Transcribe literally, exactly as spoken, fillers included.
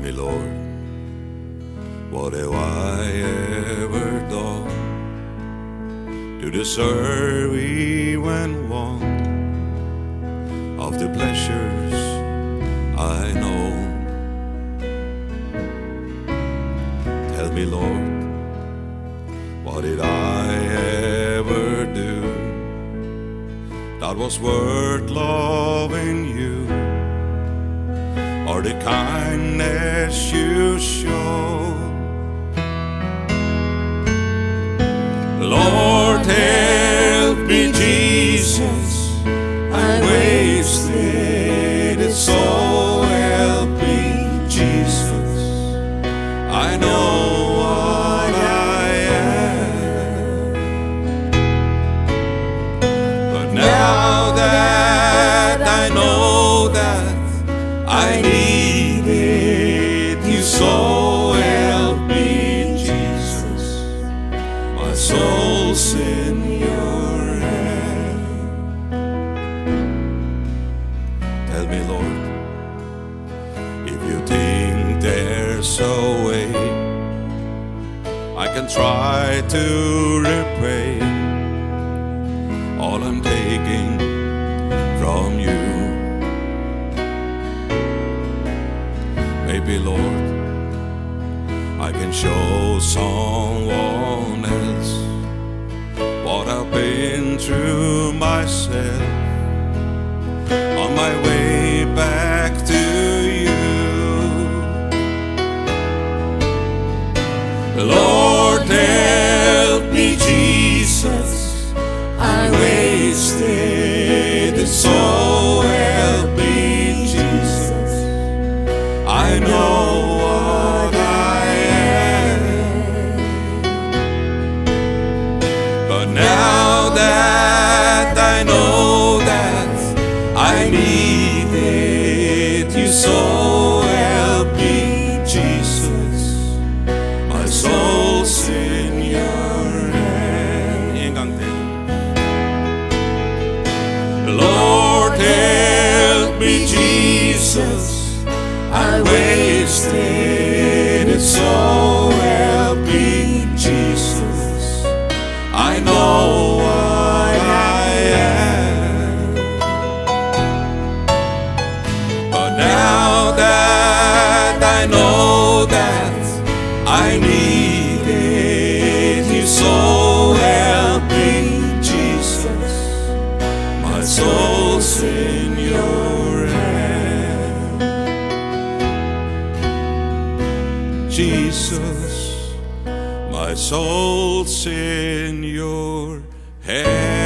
me Lord, what have I ever done to deserve even one of the pleasures I know? Tell me Lord, what did I ever do that was worth loving you, or the kindness you show? Lord, help me, Jesus, I wasted it so. Help me, Jesus, I know what I am, but now that I know that I needed you so, help me, Jesus, my soul's in your hand. Tell me, Lord, if you think there's a way I can try to repay all I'm taking from you. Maybe, Lord, I can show someone else what I've been through myself on my way back to you. Lord, help me, Jesus, I wasted it so. Help me, Jesus, I know what I am, but now that I know that I needed you so, help me, Jesus, my soul's in your hand. Lord, help me, Jesus, I wasted it so. Help me, Jesus, I know what I am, but now that I know that I needed you so, help me, Jesus, my soul's in your hand. Jesus, my soul's in your hand.